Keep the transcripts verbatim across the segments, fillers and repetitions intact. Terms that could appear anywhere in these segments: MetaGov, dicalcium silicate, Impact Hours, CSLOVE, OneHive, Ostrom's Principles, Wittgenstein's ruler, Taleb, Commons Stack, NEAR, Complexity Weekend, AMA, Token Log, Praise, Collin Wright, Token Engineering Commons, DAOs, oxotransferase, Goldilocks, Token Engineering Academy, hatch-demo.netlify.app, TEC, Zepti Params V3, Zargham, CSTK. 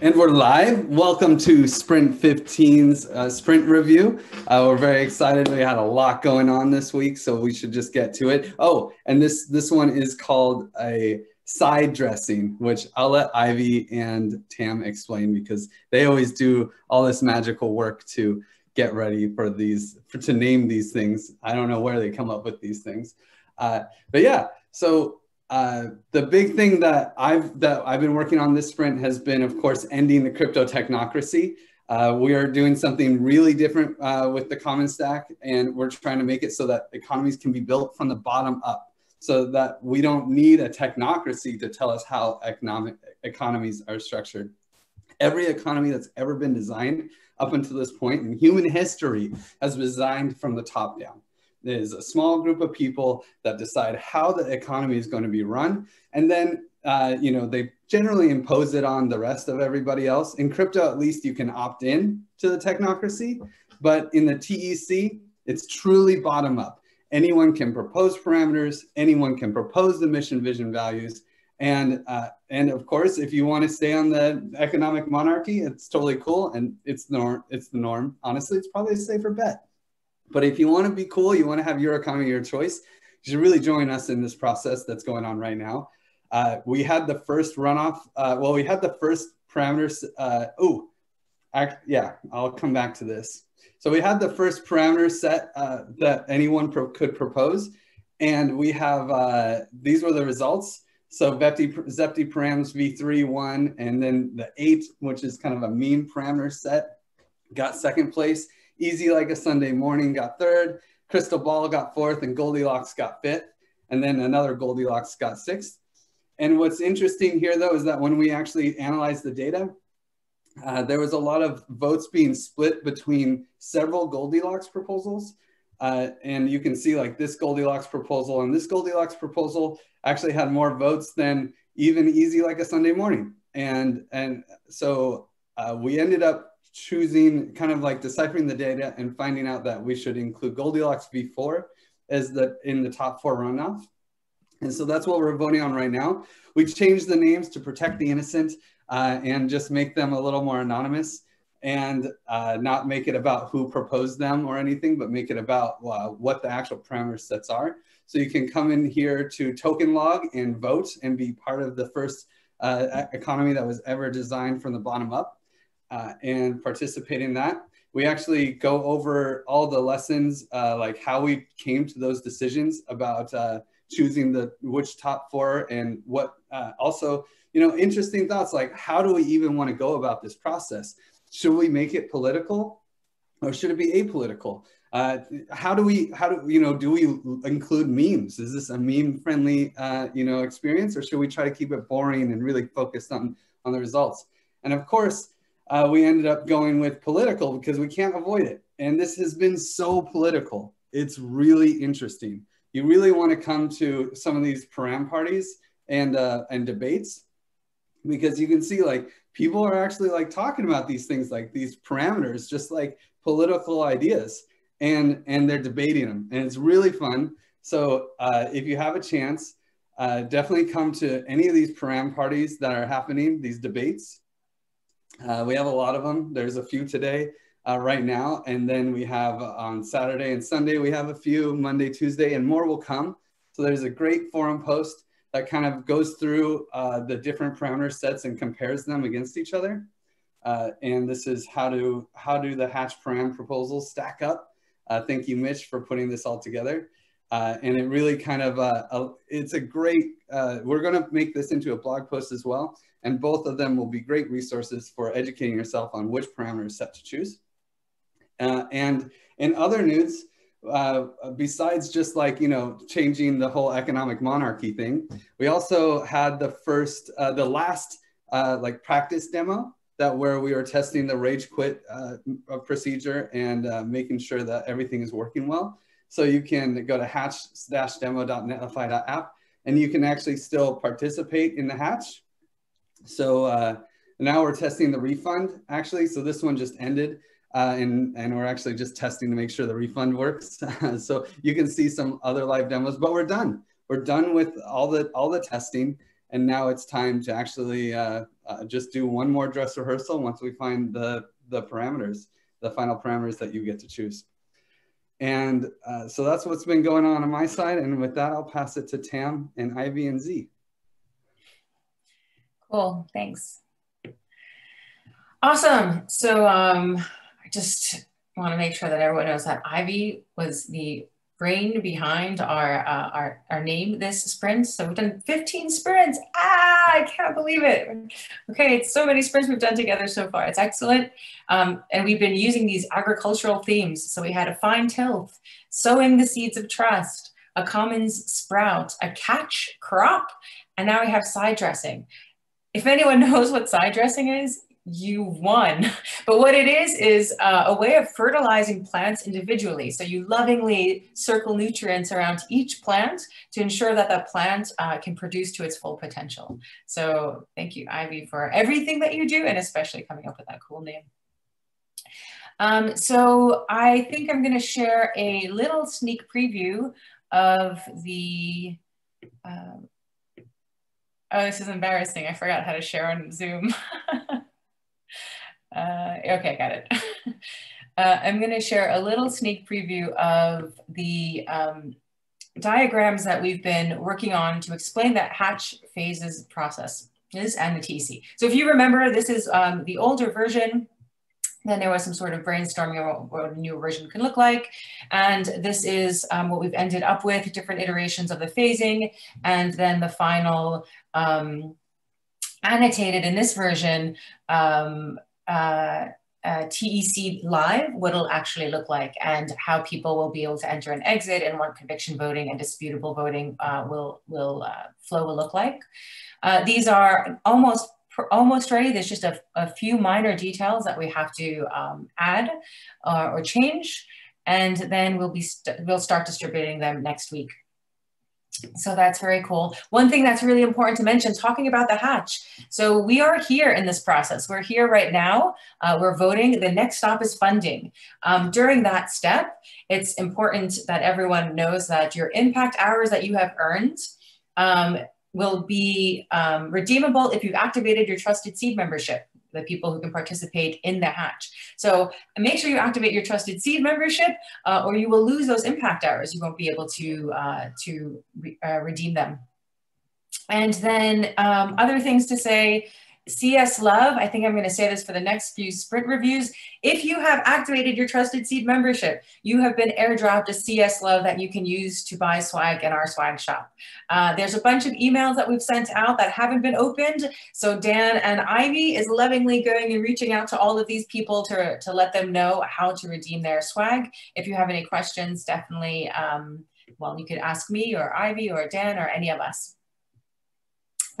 And we're live. Welcome to Sprint fifteen's uh, sprint review. Uh, we're very excited. We had a lot going on this week, so we should just get to it. Oh, and this this one is called a side dressing, which I'll let Ivy and Tam explain because they always do all this magical work to get ready for these, for to name these things. I don't know where they come up with these things, uh, but yeah. So. Uh, the big thing that I've that I've been working on this sprint has been, of course, ending the crypto technocracy. Uh, we are doing something really different uh, with the Commons Stack, and we're trying to make it so that economies can be built from the bottom up, so that we don't need a technocracy to tell us how economic economies are structured. Every economy that's ever been designed up until this point in human history has been designed from the top down. It is a small group of people that decide how the economy is going to be run. And then, uh, you know, they generally impose it on the rest of everybody else. In crypto, at least you can opt in to the technocracy. But in the T E C, it's truly bottom up. Anyone can propose parameters. Anyone can propose the mission, vision, values. And, uh, and of course, if you want to stay on the economic monarchy, it's totally cool. And it's the norm. It's the norm. Honestly, it's probably a safer bet. But if you want to be cool, you want to have your economy, your choice, you should really join us in this process that's going on right now. Uh, we had the first runoff. Uh, well, we had the first parameters. Uh, oh, yeah, I'll come back to this. So we had the first parameter set uh, that anyone pro could propose. And we have, uh, these were the results. So Zepti Params V three won, and then the eight, which is kind of a meme parameter set, got second place. Easy Like a Sunday Morning got third, Crystal Ball got fourth, and Goldilocks got fifth, and then another Goldilocks got sixth. And what's interesting here, though, is that when we actually analyzed the data, uh, there was a lot of votes being split between several Goldilocks proposals. Uh, and you can see, like, this Goldilocks proposal and this Goldilocks proposal actually had more votes than even Easy Like a Sunday Morning. And, and so uh, we ended up choosing, kind of like deciphering the data and finding out that we should include Goldilocks V four as the in the top four runoff. And so that's what we're voting on right now. We've changed the names to protect the innocent uh, and just make them a little more anonymous and uh, not make it about who proposed them or anything, but make it about uh, what the actual parameter sets are. So you can come in here to Token Log and vote and be part of the first uh, economy that was ever designed from the bottom up. Uh, and participate in that. We actually go over all the lessons, uh, like how we came to those decisions about uh, choosing the which top four and what uh, also, you know, interesting thoughts like how do we even want to go about this process? Should we make it political or should it be apolitical? Uh, how do we, how do, you know, do we include memes? Is this a meme friendly, uh, you know, experience, or should we try to keep it boring and really focused on, on the results? And of course, Uh, we ended up going with political because we can't avoid it. And this has been so political. It's really interesting. You really want to come to some of these param parties and, uh, and debates because you can see, like, people are actually, like, talking about these things, like these parameters, just like political ideas, and, and they're debating them. And it's really fun. So uh, if you have a chance, uh, definitely come to any of these param parties that are happening, these debates. Uh, we have a lot of them. There's a few today uh, right now. And then we have uh, on Saturday and Sunday, we have a few, Monday, Tuesday, and more will come. So there's a great forum post that kind of goes through uh, the different parameter sets and compares them against each other. Uh, and this is how do, how do the hatch param proposals stack up. Uh, thank you, Mitch, for putting this all together. Uh, and it really kind of, uh, a, it's a great, uh, we're going to make this into a blog post as well. And both of them will be great resources for educating yourself on which parameter set to choose. Uh, and in other news, uh, besides just, like, you know, changing the whole economic monarchy thing, we also had the first, uh, the last uh, like practice demo that where we were testing the rage quit uh, procedure and uh, making sure that everything is working well. So you can go to hatch dash demo dot netlify dot app and you can actually still participate in the hatch. So uh, now we're testing the refund, actually. So this one just ended, uh, and, and we're actually just testing to make sure the refund works. So you can see some other live demos, but we're done. We're done with all the, all the testing, And now it's time to actually uh, uh, just do one more dress rehearsal once we find the, the parameters, the final parameters that you get to choose. And uh, so that's what's been going on on my side. And with that, I'll pass it to Tam and Ivy and Z. Cool, thanks. Awesome. So um, I just want to make sure that everyone knows that Ivy was the brain behind our, uh, our our name this sprint. So we've done fifteen sprints. Ah, I can't believe it. Okay, it's so many sprints we've done together so far. It's excellent. Um, and we've been using these agricultural themes. So we had a fine tilth, sowing the seeds of trust, a commons sprout, a catch crop, and now we have side dressing. If anyone knows what side dressing is, you won. But what it is, is uh, a way of fertilizing plants individually. So you lovingly circle nutrients around each plant to ensure that that plant uh, can produce to its full potential. So thank you, Ivy, for everything that you do, and especially coming up with that cool name. Um, so I think I'm gonna share a little sneak preview of the, um, oh, this is embarrassing. I forgot how to share on Zoom. Uh, okay, got it. uh, I'm going to share a little sneak preview of the um, diagrams that we've been working on to explain that hatch phases process is and the T E C. So if you remember, this is um, the older version. Then there was some sort of brainstorming of what a new version can look like. And this is um, what we've ended up with, different iterations of the phasing, and then the final um, annotated in this version, um, uh, uh, T E C live, what it'll actually look like and how people will be able to enter and exit and what conviction voting and disputable voting uh, will, will uh, flow will look like. Uh, these are almost almost ready. There's just a, a few minor details that we have to um, add uh, or change, and then we'll be st we'll start distributing them next week. So that's very cool. One thing that's really important to mention, talking about the hatch. So we are here in this process. We're here right now. Uh, we're voting. The next stop is funding. Um, during that step, it's important that everyone knows that your impact hours that you have earned um, will be um, redeemable if you've activated your Trusted Seed membership, the people who can participate in the hatch. So make sure you activate your Trusted Seed membership uh, or you will lose those impact hours. You won't be able to, uh, to re uh, redeem them. And then um, other things to say, C S Love, I think I'm going to say this for the next few sprint reviews. If you have activated your Trusted Seed membership, you have been airdropped a C S Love that you can use to buy swag in our swag shop. Uh, there's a bunch of emails that we've sent out that haven't been opened. So Dan and Ivy is lovingly going and reaching out to all of these people to, to let them know how to redeem their swag. If you have any questions, definitely, um, well, you could ask me or Ivy or Dan or any of us.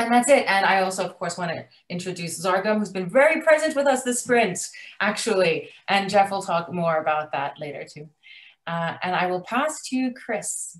And that's it. And I also, of course, want to introduce Zargham, who's been very present with us this sprint, actually. And Jeff will talk more about that later, too. Uh, and I will pass to Chris.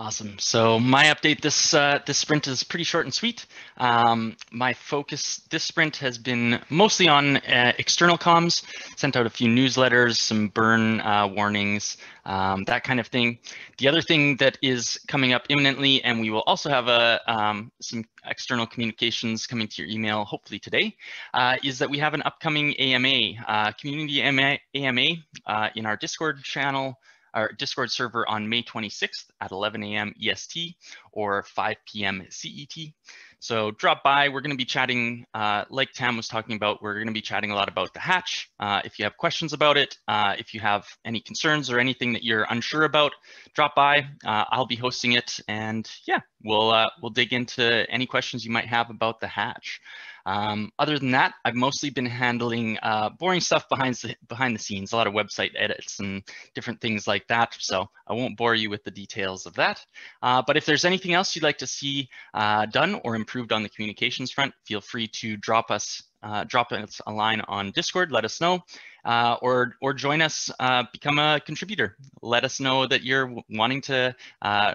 Awesome. So my update this uh, this sprint is pretty short and sweet. Um, my focus this sprint has been mostly on uh, external comms, sent out a few newsletters, some burn uh, warnings, um, that kind of thing. The other thing that is coming up imminently, and we will also have a, um, some external communications coming to your email, hopefully today, uh, is that we have an upcoming A M A, uh, community A M A uh, in our Discord channel. Our Discord server on May twenty-sixth at eleven A M E S T or five P M C E T. So drop by. We're going to be chatting, uh, like Tam was talking about, we're going to be chatting a lot about the hatch. Uh, if you have questions about it, uh, if you have any concerns or anything that you're unsure about, drop by. Uh, I'll be hosting it, and yeah, we'll uh, we'll dig into any questions you might have about the hatch. Um, other than that, I've mostly been handling uh, boring stuff behind the, behind the scenes, a lot of website edits and different things like that. So I won't bore you with the details of that. Uh, but if there's anything else you'd like to see uh, done or improved on the communications front, feel free to drop us, uh, drop us a line on Discord, let us know, uh, or, or join us, uh, become a contributor. Let us know that you're wanting to uh,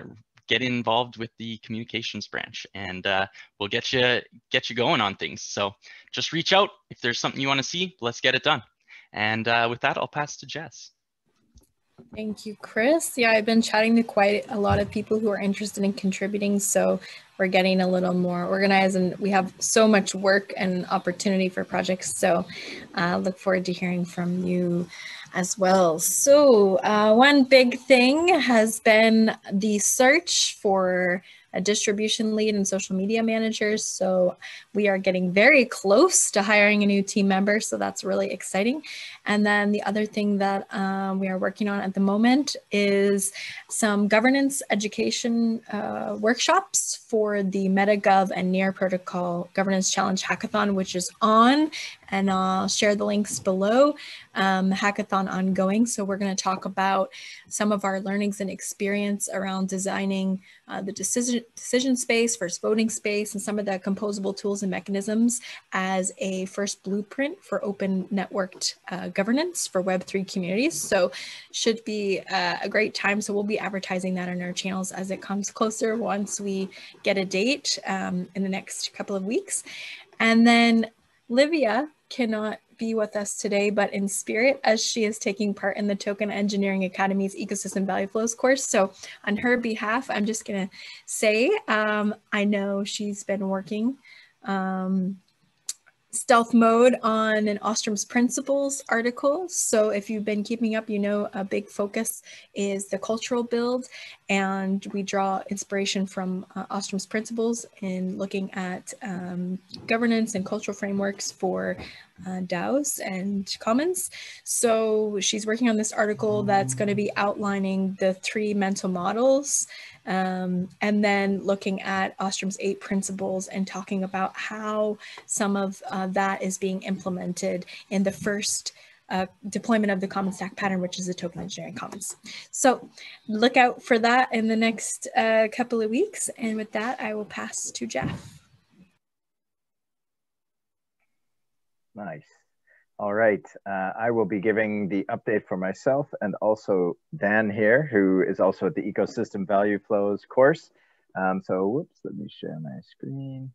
get involved with the communications branch, and uh, we'll get you get you going on things. So just reach out if there's something you want to see. Let's get it done. And uh, with that, I'll pass to Jess. Thank you, Chris. Yeah, I've been chatting to quite a lot of people who are interested in contributing, so we're getting a little more organized, and we have so much work and opportunity for projects, so uh, look forward to hearing from you as well. So uh, one big thing has been the search for a distribution lead and social media managers. So we are getting very close to hiring a new team member. So that's really exciting. And then the other thing that um, we are working on at the moment is some governance education uh, workshops for the MetaGov and NEAR protocol governance challenge hackathon, which is on, and I'll share the links below. Um, hackathon ongoing. So we're going to talk about some of our learnings and experience around designing uh, the decision decision space, first voting space, and some of the composable tools and mechanisms as a first blueprint for open networked uh, governance for Web three communities. So should be uh, a great time. So we'll be advertising that on our channels as it comes closer once we get a date um, in the next couple of weeks. And then Livia cannot be with us today, but in spirit, as she is taking part in the Token Engineering Academy's Ecosystem Value Flows course. So on her behalf, I'm just going to say, um, I know she's been working um, stealth mode on an Ostrom's Principles article. So if you've been keeping up, you know a big focus is the cultural build, and we draw inspiration from uh, Ostrom's Principles in looking at um, governance and cultural frameworks for uh, DAOs and Commons. So she's working on this article that's going to be outlining the three mental models, Um, and then looking at Ostrom's eight principles and talking about how some of uh, that is being implemented in the first uh, deployment of the Commons Stack pattern, which is the Token Engineering Commons. So look out for that in the next uh, couple of weeks. And with that, I will pass to Jeff. Nice. All right, uh, I will be giving the update for myself and also Dan here, who is also at the Ecosystem Value Flows course. Um, so, whoops, let me share my screen.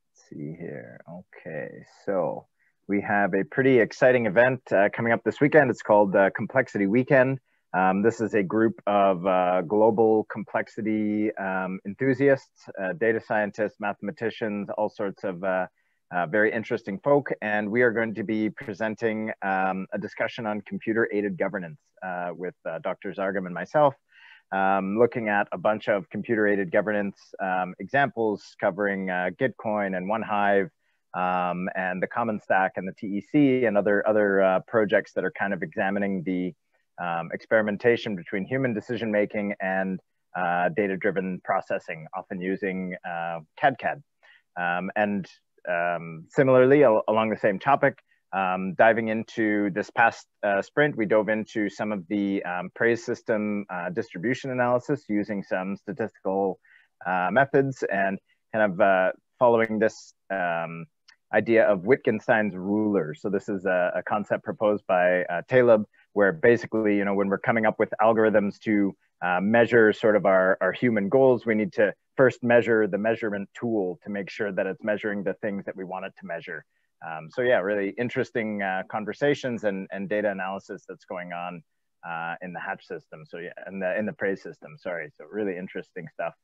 Let's see here. Okay, so we have a pretty exciting event uh, coming up this weekend. It's called uh, Complexity Weekend. Um, this is a group of uh, global complexity um, enthusiasts, uh, data scientists, mathematicians, all sorts of uh, Uh, very interesting folk, and we are going to be presenting um, a discussion on computer-aided governance uh, with uh, Doctor Zargham and myself, um, looking at a bunch of computer-aided governance um, examples covering uh, Gitcoin and OneHive um, and the Commons Stack and the T E C and other, other uh, projects that are kind of examining the um, experimentation between human decision-making and uh, data-driven processing, often using uh, C A D C A D. Um, and Um, similarly, al along the same topic, um, diving into this past uh, sprint, we dove into some of the um, Praise system uh, distribution analysis using some statistical uh, methods and kind of uh, following this um, idea of Wittgenstein's ruler. So this is a, a concept proposed by uh, Taleb, where basically, you know, when we're coming up with algorithms to uh, measure sort of our, our human goals, we need to first measure the measurement tool to make sure that it's measuring the things that we want it to measure. Um, so yeah, really interesting uh, conversations and, and data analysis that's going on uh, in the hatch system. So yeah, in the, in the Praise system, sorry. So really interesting stuff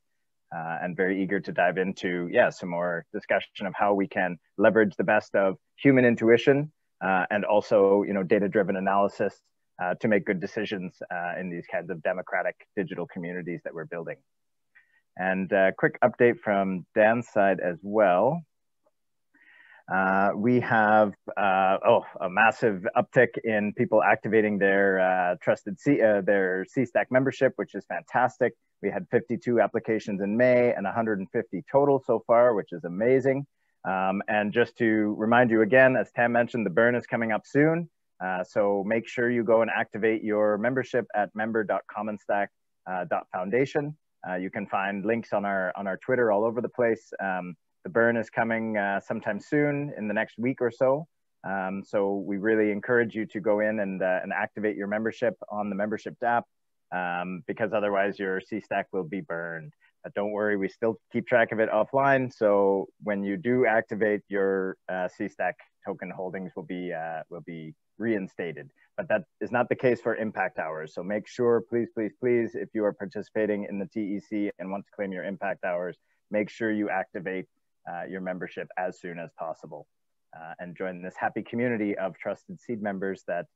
uh, and very eager to dive into, yeah, some more discussion of how we can leverage the best of human intuition uh, and also, you know, data-driven analysis uh, to make good decisions uh, in these kinds of democratic digital communities that we're building. And a quick update from Dan's side as well. Uh, we have uh, oh a massive uptick in people activating their uh, Trusted C uh, their C-Stack membership, which is fantastic. We had fifty-two applications in May and one hundred fifty total so far, which is amazing. Um, and just to remind you again, as Tam mentioned, the burn is coming up soon. Uh, so make sure you go and activate your membership at member dot common stack dot foundation. Uh, you can find links on our on our Twitter all over the place. Um, the burn is coming uh, sometime soon in the next week or so. Um, so we really encourage you to go in and, uh, and activate your membership on the membership app um, because otherwise your C-Stack will be burned. Uh, don't worry, we still keep track of it offline. So when you do activate, your uh, C stack token holdings will be uh, will be reinstated. But that is not the case for Impact Hours. So make sure, please, please, please, if you are participating in the T E C and want to claim your Impact Hours, make sure you activate uh, your membership as soon as possible uh, and join this happy community of Trusted Seed members that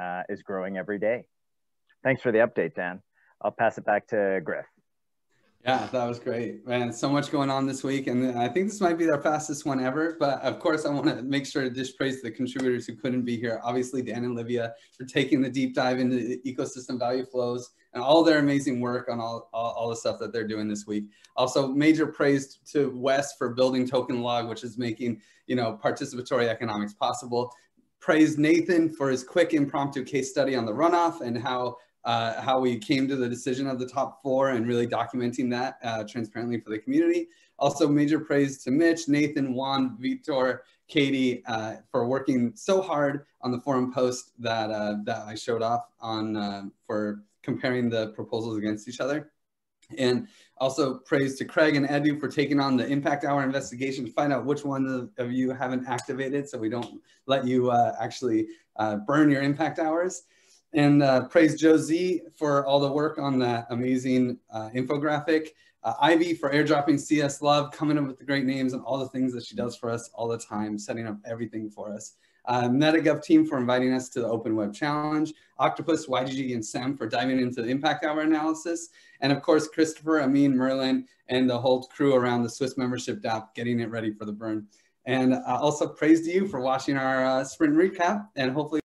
uh, is growing every day. Thanks for the update, Dan. I'll pass it back to Griff. Yeah, that was great, man. So much going on this week. And I think this might be our fastest one ever. But of course, I want to make sure to just praise the contributors who couldn't be here. Obviously, Dan and Livia for taking the deep dive into the ecosystem value flows and all their amazing work on all, all, all the stuff that they're doing this week. Also, major praise to Wes for building Token Log, which is making, you know, participatory economics possible. Praise Nathan for his quick impromptu case study on the runoff and how Uh, how we came to the decision of the top four and really documenting that uh, transparently for the community. Also, major praise to Mitch, Nathan, Juan, Vitor, Katie uh, for working so hard on the forum post that, uh, that I showed off on uh, for comparing the proposals against each other. And also praise to Craig and Edu for taking on the Impact Hour investigation to find out which one of you haven't activated so we don't let you uh, actually uh, burn your Impact Hours. And uh, praise Josie for all the work on that amazing uh, infographic. Uh, Ivy for airdropping C S Love, coming up with the great names and all the things that she does for us all the time, setting up everything for us. Uh, MetaGov team for inviting us to the Open Web Challenge. Octopus, Y G G, and Sam for diving into the Impact Hour analysis. And of course, Christopher, Amin, Merlin, and the whole crew around the Swiss membership D A P, getting it ready for the burn. And uh, also praise to you for watching our uh, sprint recap and hopefully